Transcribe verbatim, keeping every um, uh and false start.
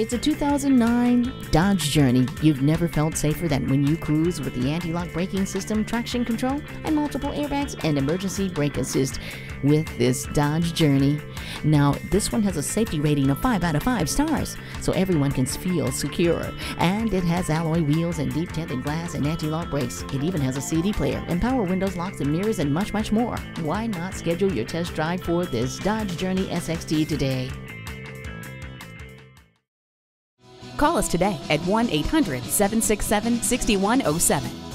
It's a two thousand nine Dodge Journey. You've never felt safer than when you cruise with the anti-lock braking system, traction control, and multiple airbags and emergency brake assist with this Dodge Journey. Now, this one has a safety rating of five out of five stars, so everyone can feel secure. And it has alloy wheels and deep tinted glass and anti-lock brakes. It even has a C D player and power windows, locks and mirrors, and much, much more. Why not schedule your test drive for this Dodge Journey S X T today? Call us today at one eight hundred, seven six seven, six one oh seven.